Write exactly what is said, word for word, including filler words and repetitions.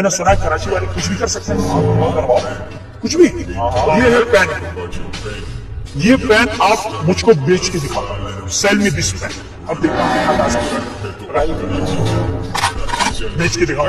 मैंने सुना कराची वाले कुछ भी कर सकते हैं, कुछ भी। ये है पेन, ये पेन आप मुझको बेच के दिखाओ, सेल में दिस पेन अब दिखाओ, बेच के दिखाओ।